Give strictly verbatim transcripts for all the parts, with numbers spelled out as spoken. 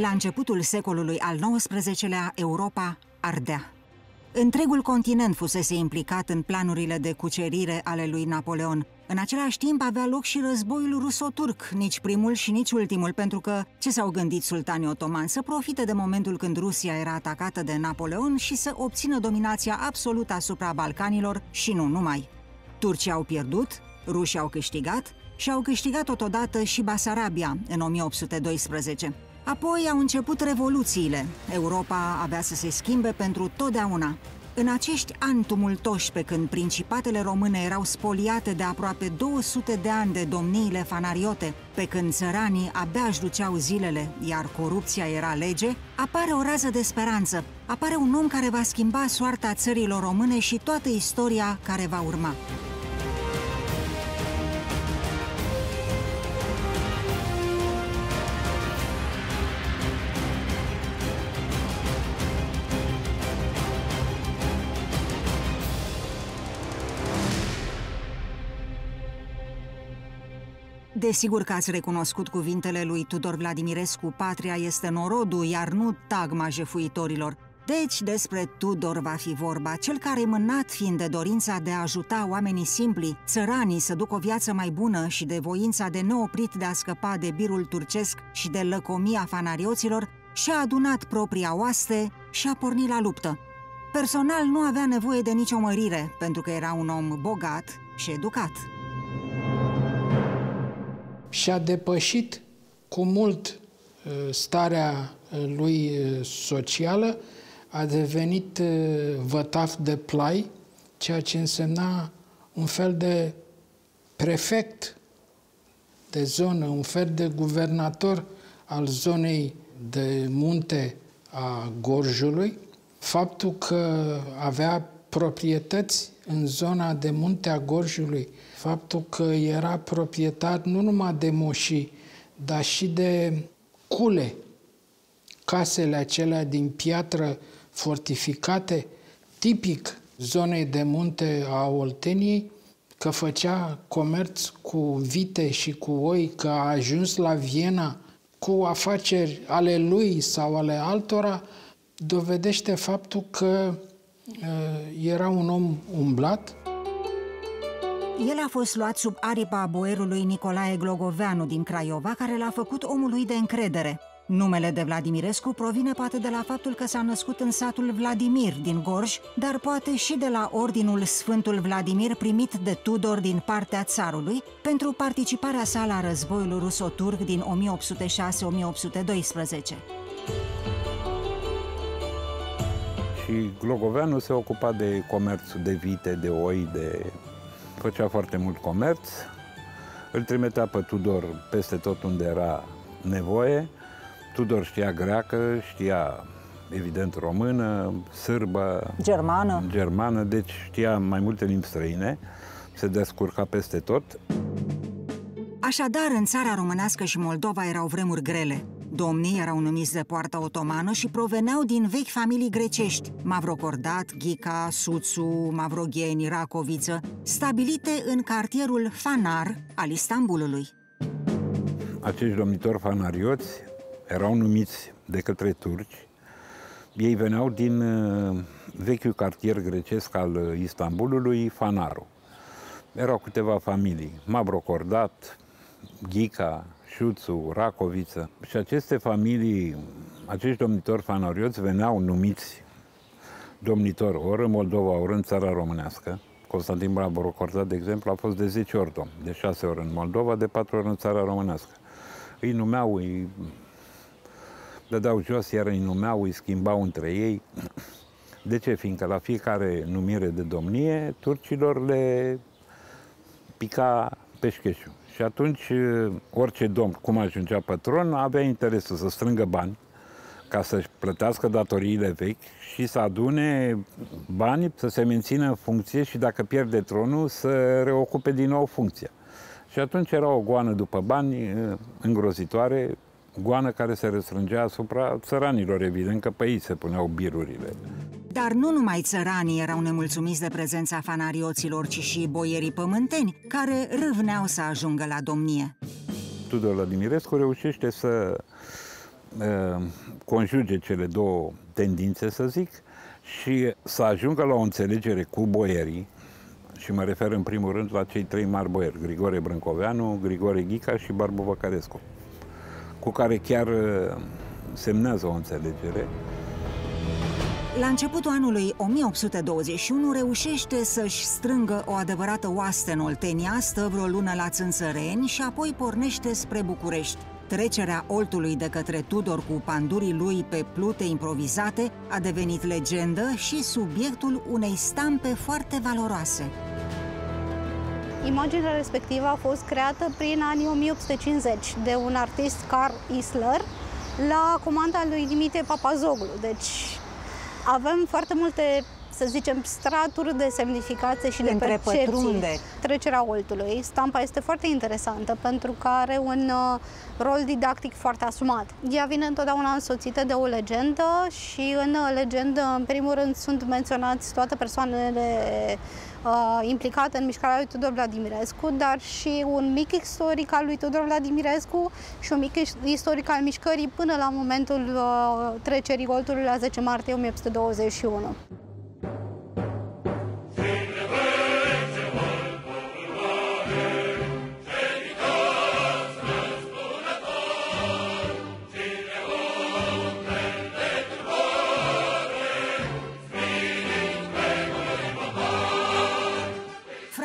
La începutul secolului al nouăsprezecelea, Europa ardea. Întregul continent fusese implicat în planurile de cucerire ale lui Napoleon. În același timp avea loc și războiul ruso-turc, nici primul și nici ultimul, pentru că ce s-au gândit sultanii otomani? Să profite de momentul când Rusia era atacată de Napoleon și să obțină dominația absolută asupra Balcanilor și nu numai. Turcii au pierdut, rușii au câștigat și au câștigat totodată și Basarabia în o mie opt sute doisprezece. Apoi au început revoluțiile. Europa avea să se schimbe pentru totdeauna. În acești ani tumultoși, pe când principatele române erau spoliate de aproape două sute de ani de domniile fanariote, pe când țăranii abia își duceau zilele, iar corupția era lege, apare o rază de speranță. Apare un om care va schimba soarta țărilor române și toată istoria care va urma. Desigur că ați recunoscut cuvintele lui Tudor Vladimirescu, patria este norodul, iar nu tagma jefuitorilor. Deci despre Tudor va fi vorba, cel care, mânat fiind de dorința de a ajuta oamenii simpli, țăranii, să ducă o viață mai bună și de voința de neoprit de a scăpa de birul turcesc și de lăcomia fanarioților, și-a adunat propria oaste și a pornit la luptă. Personal nu avea nevoie de nicio mărire, pentru că era un om bogat și educat. Și a depășit cu mult starea lui socială, a devenit vătaf de plai, ceea ce însemna un fel de prefect de zonă, un fel de guvernator al zonei de munte a Gorjului. Faptul că avea proprietăți în zona de munte a Gorjului, faptul că era proprietar nu numai de moșii, dar și de cule, casele acelea din piatră fortificate, tipic zonei de munte a Olteniei, că făcea comerț cu vite și cu oi, că a ajuns la Viena cu afaceri ale lui sau ale altora, dovedește faptul că era un om umblat. El a fost luat sub aripa boierului Nicolae Glogoveanu din Craiova, care l-a făcut omului de încredere. Numele de Vladimirescu provine poate de la faptul că s-a născut în satul Vladimir din Gorj, dar poate și de la ordinul Sfântul Vladimir primit de Tudor din partea țarului pentru participarea sa la războiul ruso-turc din o mie opt sute șase - o mie opt sute doisprezece. Și Glogoveanu se ocupa de comerțul de vite, de oi, de... făcea foarte mult comerț, îl trimitea pe Tudor peste tot unde era nevoie. Tudor știa greacă, știa, evident, română, sârbă, germană, germană, deci știa mai multe limbi străine, se descurca peste tot. Așadar, în țara românească și Moldova erau vremuri grele. Domnii erau numiți de poarta otomană și proveneau din vechi familii grecești, Mavrocordat, Ghica, Suțu, Mavrogheni, Rakoviță, stabilite în cartierul Fanar al Istanbulului. Acești domnitori fanarioți erau numiți de către turci. Ei veneau din vechiul cartier grecesc al Istanbulului, Fanarul. Erau câteva familii, Mavrocordat, Ghica, Suțu, Rakoviță. Și aceste familii, acești domnitori fanarioți veneau numiți domnitori ori în Moldova, ori în țara românească. Constantin Brâncoveanu, de exemplu, a fost de zece ori domn, de șase ori în Moldova, de patru ori în țara românească. Îi numeau, îi dădeau jos, iar îi numeau, îi schimbau între ei. De ce? Fiindcă la fiecare numire de domnie, turcilor le pica peșcheșul. Și atunci orice domn, cum ajungea pe tron, avea interesul să strângă bani ca să-și plătească datoriile vechi și să adune bani, să se mențină în funcție și dacă pierde tronul, să reocupe din nou funcția. Și atunci era o goană după bani îngrozitoare, goană care se restrângea asupra țăranilor, evident că pe ei se puneau birurile. Dar nu numai țăranii erau nemulțumiți de prezența fanarioților, ci și boierii pământeni, care râvneau să ajungă la domnie. Tudor Vladimirescu reușește să conjuge cele două tendințe, să zic, și să ajungă la o înțelegere cu boierii, și mă refer în primul rând la cei trei mari boieri, Grigore Brâncoveanu, Grigore Ghica și Barbu Văcarescu, cu care chiar semnează o înțelegere. La începutul anului o mie opt sute douăzeci și unu reușește să-și strângă o adevărată oaste în Oltenia, stă vreo lună la Țânțăreni și apoi pornește spre București. Trecerea Oltului de către Tudor cu pandurii lui pe plute improvizate a devenit legendă și subiectul unei stampe foarte valoroase. Imaginea respectivă a fost creată prin anii o mie opt sute cincizeci de un artist, Carl Isler, la comanda lui Dimitrie Papazoglu. Deci avem foarte multe, să zicem, straturi de semnificație și de percepții. Trecerea Oltului. Stampa este foarte interesantă pentru că are un uh, rol didactic foarte asumat. Ea vine întotdeauna însoțită de o legendă și în uh, legendă, în primul rând, sunt menționați toate persoanele uh, implicate în mișcarea lui Tudor Vladimirescu, dar și un mic istoric al lui Tudor Vladimirescu și un mic istoric al mișcării până la momentul uh, trecerii Oltului la zece martie o mie opt sute douăzeci și unu.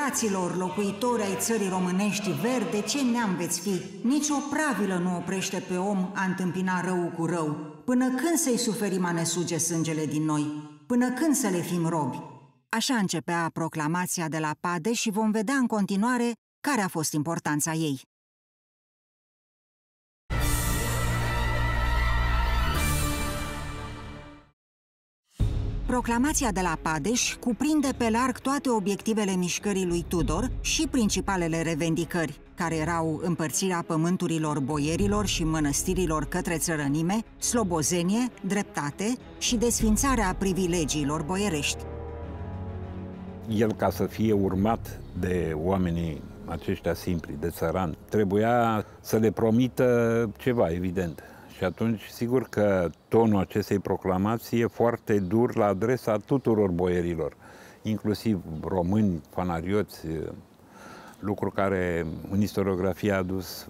Fraților, locuitori ai țării românești veri, de ce neam veți fi? Nici o pravilă nu oprește pe om a întâmpina rău cu rău. Până când să-i suferim a ne suge sângele din noi? Până când să le fim robi? Așa începea proclamația de la Pade și vom vedea în continuare care a fost importanța ei. Proclamația de la Padeș cuprinde pe larg toate obiectivele mișcării lui Tudor și principalele revendicări, care erau împărțirea pământurilor boierilor și mănăstirilor către țărănime, slobozenie, dreptate și desfințarea privilegiilor boierești. El, ca să fie urmat de oamenii aceștia simpli, de țărani, trebuia să le promită ceva, evident. Și atunci, sigur că tonul acestei proclamații e foarte dur la adresa tuturor boierilor, inclusiv români, fanarioți, lucru care în istoriografie a dus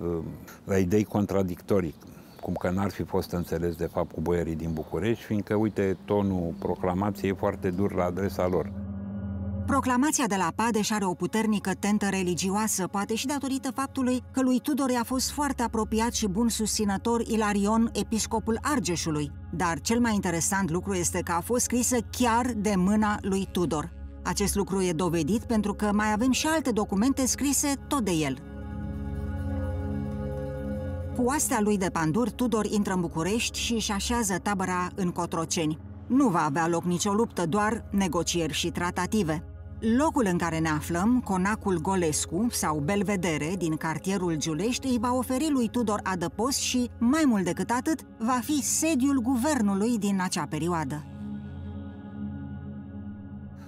la idei contradictorii, cum că n-ar fi fost înțeles de fapt cu boierii din București, fiindcă, uite, tonul proclamației e foarte dur la adresa lor. Proclamația de la Padeș are o puternică tentă religioasă, poate și datorită faptului că lui Tudor i-a fost foarte apropiat și bun susținător Ilarion, episcopul Argeșului. Dar cel mai interesant lucru este că a fost scrisă chiar de mâna lui Tudor. Acest lucru e dovedit pentru că mai avem și alte documente scrise tot de el. Cu oastea lui de panduri, Tudor intră în București și își așează tabăra în Cotroceni. Nu va avea loc nicio luptă, doar negocieri și tratative. Locul în care ne aflăm, Conacul Golescu sau Belvedere din cartierul Giulești, îi va oferi lui Tudor adăpost și, mai mult decât atât, va fi sediul guvernului din acea perioadă.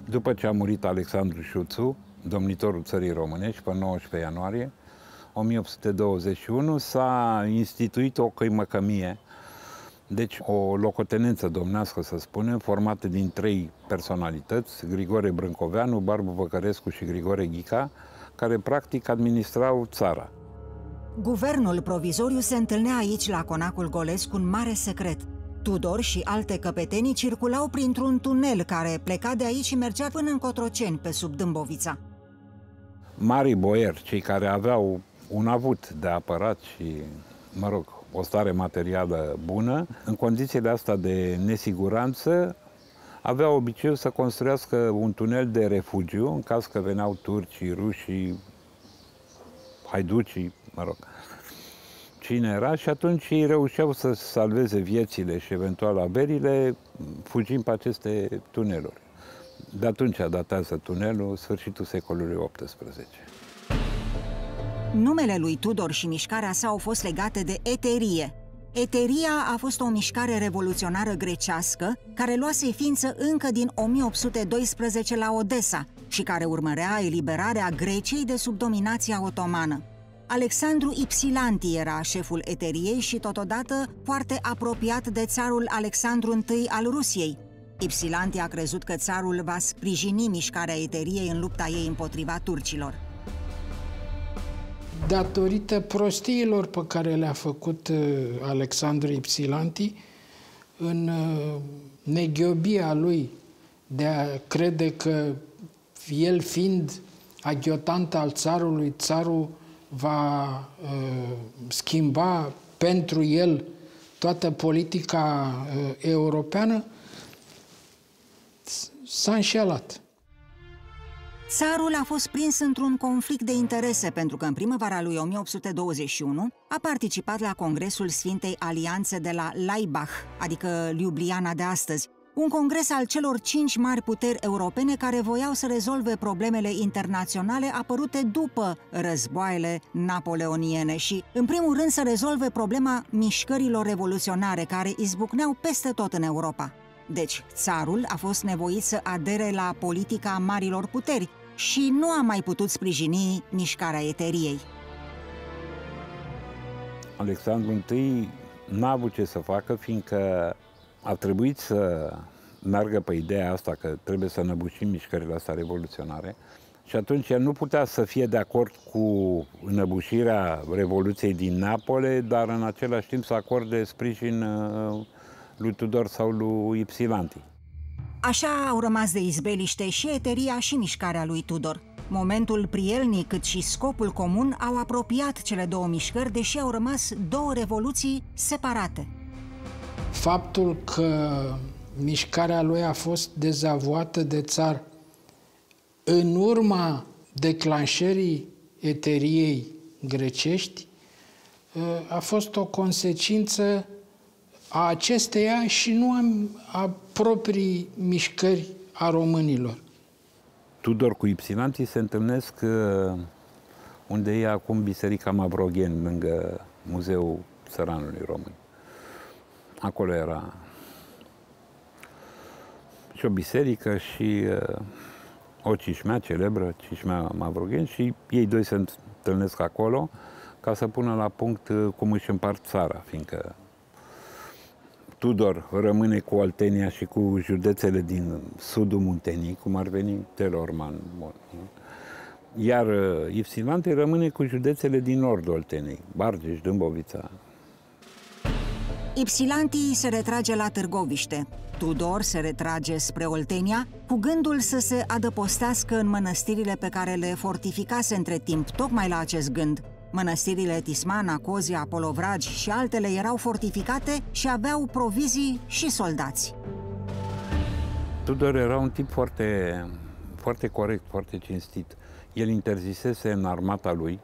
După ce a murit Alexandru Șuțu, domnitorul țării românești, pe nouăsprezece ianuarie o mie opt sute douăzeci și unu, s-a instituit o căimăcămie. Deci o locotenență domnească, să spunem, formată din trei personalități, Grigore Brâncoveanu, Barbu Văcarescu și Grigore Ghica, care practic administrau țara. Guvernul provizoriu se întâlnea aici, la Conacul Golescu, în mare secret. Tudor și alte căpetenii circulau printr-un tunel care pleca de aici și mergea până în Cotroceni, pe sub Dâmbovița. Marii boieri, cei care aveau un avut de apărat și, mă rog, o stare materială bună, în condițiile astea de nesiguranță, avea obiceiul să construiască un tunel de refugiu, în caz că veneau turcii, rușii, haiducii, mă rog, cine era, și atunci ei reușeau să salveze viețile și eventual averile, fugind pe aceste tuneluri. De atunci datează tunelul, sfârșitul secolului optsprezece. Numele lui Tudor și mișcarea sa au fost legate de Eterie. Eteria a fost o mișcare revoluționară grecească care luase ființă încă din o mie opt sute doisprezece la Odessa și care urmărea eliberarea Greciei de sub dominația otomană. Alexandru Ipsilanti era șeful Eteriei și totodată foarte apropiat de țarul Alexandru întâi al Rusiei. Ipsilanti a crezut că țarul va sprijini mișcarea Eteriei în lupta ei împotriva turcilor. Datorită prostiilor pe care le-a făcut Alexandru Ipsilanti, în neghiobia lui de a crede că el fiind aghiotant al țarului, țarul va uh, schimba pentru el toată politica uh, europeană, s-a înșelat. Țarul a fost prins într-un conflict de interese pentru că în primăvara lui o mie opt sute douăzeci și unu a participat la Congresul Sfintei Alianțe de la Laibach, adică Ljubljana de astăzi, un congres al celor cinci mari puteri europene care voiau să rezolve problemele internaționale apărute după războaiele napoleoniene și, în primul rând, să rezolve problema mișcărilor revoluționare care izbucneau peste tot în Europa. Deci, țarul a fost nevoit să adere la politica marilor puteri și nu a mai putut sprijini mișcarea Eteriei. Alexandru întâi n-a avut ce să facă, fiindcă a trebuit să meargă pe ideea asta că trebuie să înăbușim mișcările astea revoluționare și atunci el nu putea să fie de acord cu înăbușirea Revoluției din Napole, dar în același timp să acorde sprijin lui Tudor sau lui Ipsilanti. Așa au rămas de izbeliște și Eteria și mișcarea lui Tudor. Momentul prielnic cât și scopul comun au apropiat cele două mișcări, deși au rămas două revoluții separate. Faptul că mișcarea lui a fost dezavuată de țar în urma declanșării Eteriei grecești a fost o consecință a acesteia și nu a proprii mișcări a românilor. Tudor cu Ipsilanti se întâlnesc unde e acum biserica Mavrogheni, lângă Muzeul Țăranului Român. Acolo era și o biserică și uh, o cișmea celebră, cișmea Mavrogheni, și ei doi se întâlnesc acolo ca să pună la punct uh, cum își împart țara, fiindcă Tudor rămâne cu Oltenia și cu județele din sudul Muntenii, cum ar veni Telorman, bun, iar uh, Ipsilanti rămâne cu județele din nordul Olteniei, Bargeș, Dâmbovița. Ipsilanti se retrage la Târgoviște. Tudor se retrage spre Oltenia, cu gândul să se adăpostească în mănăstirile pe care le fortificase între timp, tocmai la acest gând. Mănăstirile Tismana, Cozia, Polovragi și altele erau fortificate și aveau provizii și soldați. Tudor era un tip foarte, foarte corect, foarte cinstit. El interzisese în armata lui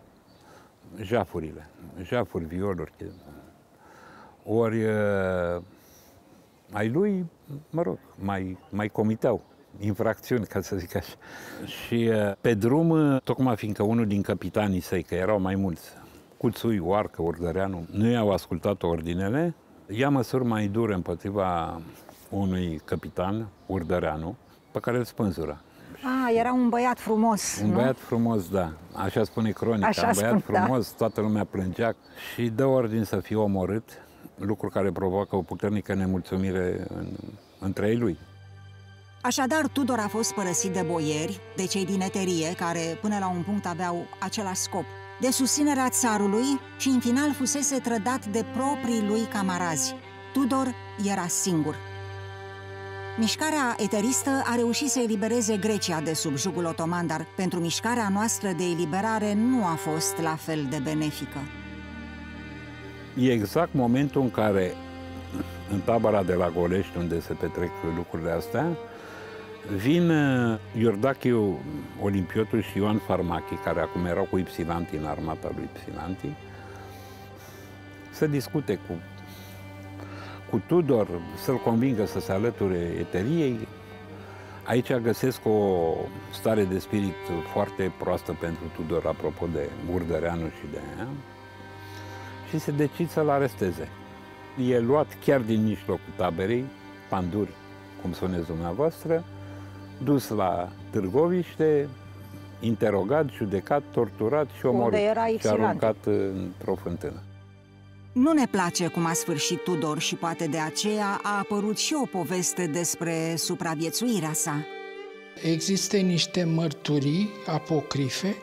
jafurile, jafuri, violuri. Ori uh, ai lui, mă rog, mai, mai comiteau infracțiuni, ca să zic așa. Și uh, pe drum, tocmai fiindcă unul din capitanii săi, că erau mai mulți, Cuțui, Oarcă, Ordăreanu, nu i-au ascultat ordinele, ia măsuri mai dure împotriva unui capitan, Ordăreanu, pe care îl spânzura. Ah, era un băiat frumos, Un nu? băiat frumos, da. Așa spune cronica, așa un băiat spun, frumos, da. Toată lumea plângea și dă ordin să fie omorât, lucru care provoacă o puternică nemulțumire în, între ei lui. Așadar, Tudor a fost părăsit de boieri, de cei din Eterie, care până la un punct aveau același scop, de susținerea țarului și, în final, fusese trădat de proprii lui camarazi. Tudor era singur. Mișcarea eteristă a reușit să elibereze Grecia de sub jugul otoman, dar pentru mișcarea noastră de eliberare nu a fost la fel de benefică. E exact momentul în care, în tabăra de la Golești, unde se petrec lucrurile astea, vin Iordachiu, Olimpiotul și Ioan Farmachie, care acum erau cu Ipsilanti în armata lui Ipsilanti, să discute cu cu Tudor, să-l convingă să se alăture Eteriei. Aici găsesc o stare de spirit foarte proastă pentru Tudor, apropo de Ordăreanu și de aia, și se decid să-l aresteze. E luat chiar din mijlocul taberei, panduri, cum spuneți dumneavoastră, dus la Târgoviște, interogat, judecat, torturat și omorât și aruncat într-o fântână. Nu ne place cum a sfârșit Tudor și poate de aceea a apărut și o poveste despre supraviețuirea sa. Există niște mărturii apocrife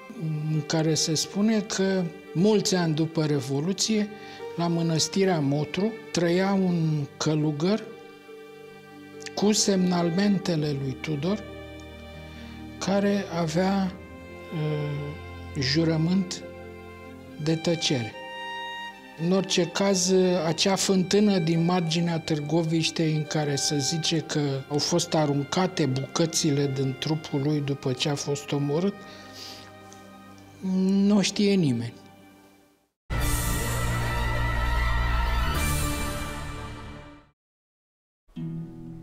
în care se spune că mulți ani după Revoluție, la mănăstirea Motru, trăia un călugăr cu semnalmentele lui Tudor, care avea uh, jurământ de tăcere. În orice caz, acea fântână din marginea Târgoviștei, în care se zice că au fost aruncate bucățile din trupul lui după ce a fost omorât, nu știe nimeni.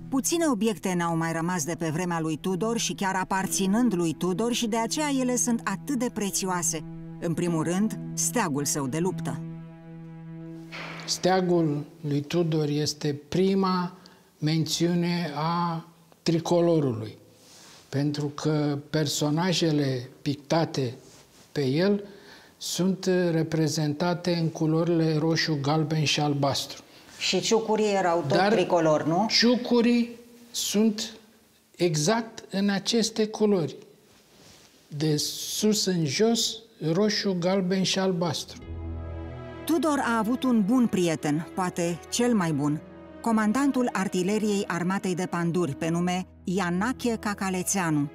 Puține obiecte n-au mai rămas de pe vremea lui Tudor și chiar aparținând lui Tudor, și de aceea ele sunt atât de prețioase. În primul rând, steagul său de luptă. Steagul lui Tudor este prima mențiune a tricolorului, pentru că personajele pictate pe el sunt reprezentate în culorile roșu, galben și albastru. Și ciucurii erau tot Dar tricolor, nu? Ciucurii sunt exact în aceste culori, de sus în jos, roșu, galben și albastru. Tudor a avut un bun prieten, poate cel mai bun, comandantul artileriei armatei de panduri, pe nume Ianache Cacalețeanu.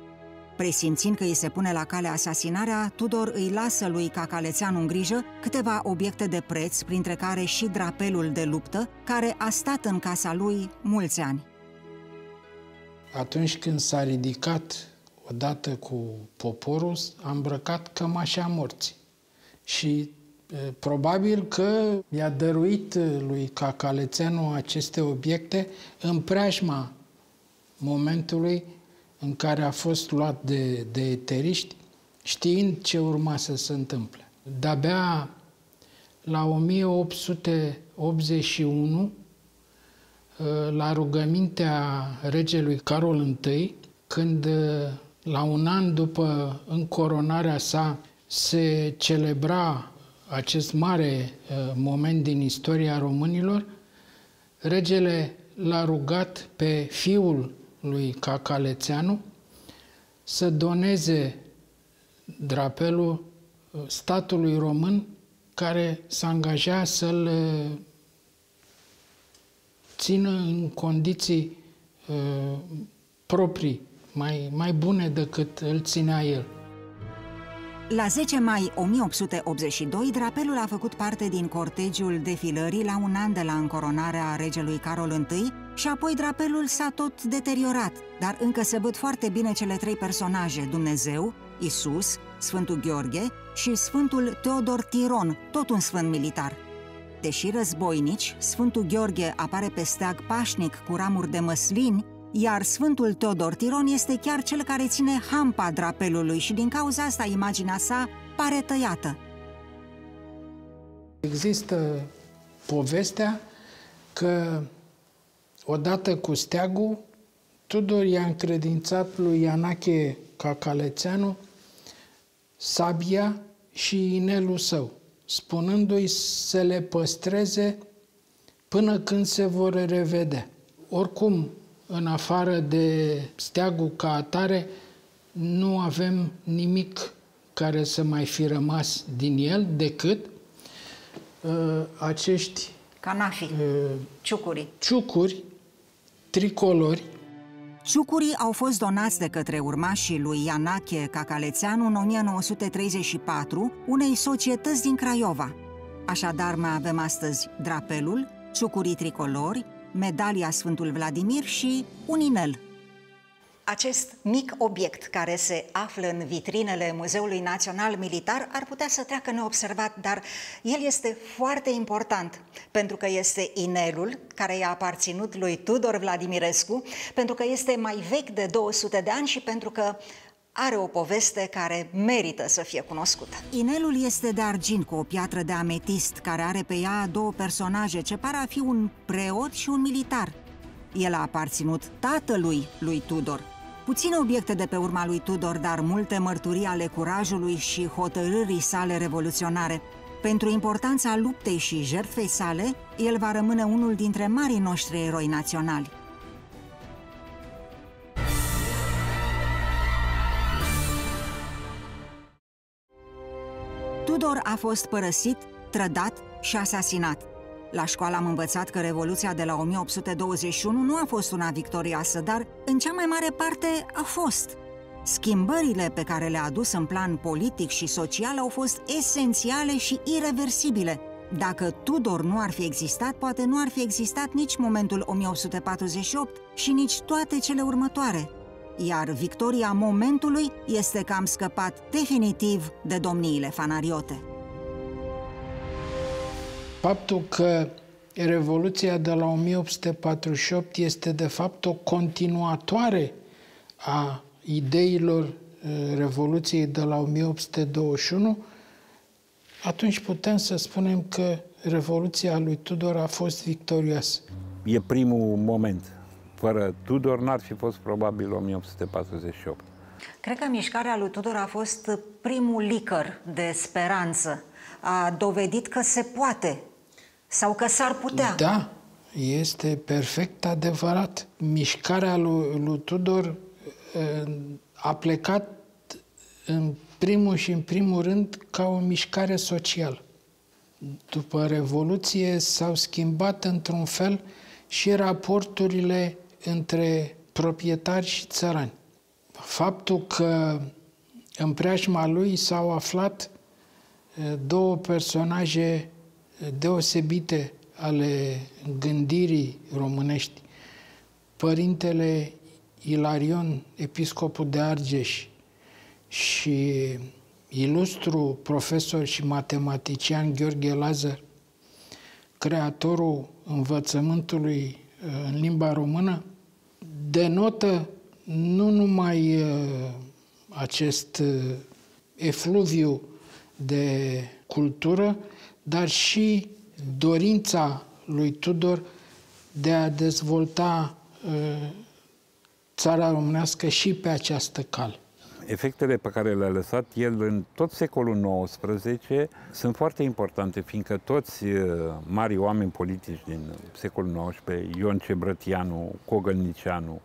Presimțind că îi se pune la cale asasinarea, Tudor îi lasă lui Cacalețeanu în grijă câteva obiecte de preț, printre care și drapelul de luptă, care a stat în casa lui mulți ani. Atunci când s-a ridicat odată cu poporul, a îmbrăcat cămașa morții și probabil că i-a dăruit lui Cacalețeanu aceste obiecte în preajma momentului în care a fost luat de, de eteriști, știind ce urma să se întâmple. De-abia la o mie opt sute optzeci și unu, la rugămintea regelui Carol întâi, când la un an după încoronarea sa se celebra acest mare moment din istoria românilor, regele l-a rugat pe fiul lui Cacalețeanu să doneze drapelul statului român care s-a angajat să-l țină în condiții uh, proprii, mai, mai bune decât îl ținea el. La zece mai o mie opt sute optzeci și doi, drapelul a făcut parte din cortegiul defilării la un an de la încoronarea regelui Carol întâi și apoi drapelul s-a tot deteriorat, dar încă se văd foarte bine cele trei personaje, Dumnezeu, Isus, Sfântul Gheorghe și Sfântul Teodor Tiron, tot un sfânt militar. Deși războinici, Sfântul Gheorghe apare pe steag pașnic cu ramuri de măslini, iar Sfântul Teodor Tiron este chiar cel care ține hampa drapelului și din cauza asta imaginea sa pare tăiată. Există povestea că odată cu steagul, Tudor i-a încredințat lui Ianache Cacalețeanu sabia și inelul său, spunându-i să le păstreze până când se vor revedea. Oricum, în afară de steagul ca atare, nu avem nimic care să mai fi rămas din el decât uh, acești canafi, uh, ciucuri. ciucuri tricolori. Ciucurii au fost donați de către urmașii lui Ianache Cacalețeanu în o mie nouă sute treizeci și patru unei societăți din Craiova. Așadar mai avem astăzi drapelul, ciucurii tricolori, medalia Sfântul Vladimir și un inel. Acest mic obiect care se află în vitrinele Muzeului Național Militar ar putea să treacă neobservat, dar el este foarte important, pentru că este inelul care i-a aparținut lui Tudor Vladimirescu, pentru că este mai vechi de două sute de ani și pentru că are o poveste care merită să fie cunoscută. Inelul este de argint cu o piatră de ametist, care are pe ea două personaje, ce par a fi un preot și un militar. El a aparținut tatălui lui Tudor, Puține obiecte de pe urma lui Tudor, dar multe mărturii ale curajului și hotărârii sale revoluționare. Pentru importanța luptei și jertfei sale, el va rămâne unul dintre marii noștri eroi naționali. Tudor a fost părăsit, trădat și asasinat. La școală am învățat că Revoluția de la o mie opt sute douăzeci și unu nu a fost una victorioasă, dar în cea mai mare parte a fost. Schimbările pe care le-a adus în plan politic și social au fost esențiale și ireversibile. Dacă Tudor nu ar fi existat, poate nu ar fi existat nici momentul o mie opt sute patruzeci și opt și nici toate cele următoare. Iar victoria momentului este că am scăpat definitiv de domniile fanariote. Faptul că Revoluția de la o mie opt sute patruzeci și opt este de fapt o continuatoare a ideilor Revoluției de la o mie opt sute douăzeci și unu, atunci putem să spunem că Revoluția lui Tudor a fost victorioasă. E primul moment. Fără Tudor n-ar fi fost probabil o mie opt sute patruzeci și opt. Cred că mișcarea lui Tudor a fost primul licăr de speranță. A dovedit că se poate sau că s-ar putea. Da, este perfect adevărat. Mișcarea lui, lui Tudor a plecat în primul și în primul rând ca o mișcare socială. După Revoluție s-au schimbat într-un fel și raporturile între proprietari și țărani. Faptul că în preajma lui s-au aflat două personaje deosebite ale gândirii românești. Părintele Ilarion, episcopul de Argeș și ilustru profesor și matematician Gheorghe Lazar, creatorul învățământului în limba română, denotă nu numai acest efluviu de cultură, dar și dorința lui Tudor de a dezvolta uh, țara românească și pe această cale. Efectele pe care le-a lăsat el în tot secolul nouăsprezece sunt foarte importante, fiindcă toți uh, mari oameni politici din secolul nouăsprezece, Ion Cebrătianu, Cogălnicianu,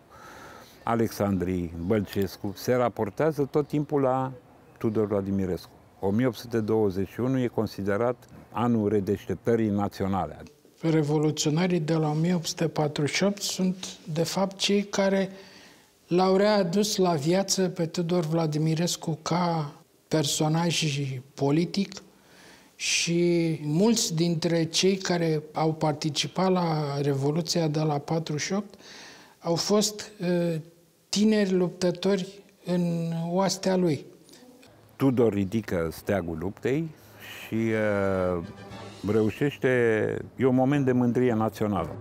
Alexandrii, Bălcescu, se raportează tot timpul la Tudor Vladimirescu. o mie opt sute douăzeci și unu e considerat anul redeșteptării naționale. Revoluționarii de la o mie opt sute patruzeci și opt sunt, de fapt, cei care l-au readus la viață pe Tudor Vladimirescu ca personaj politic și mulți dintre cei care au participat la Revoluția de la patruzeci și opt au fost uh, tineri luptători în oastea lui. Tudor ridică steagul luptei și uh, reușește, e un moment de mândrie națională.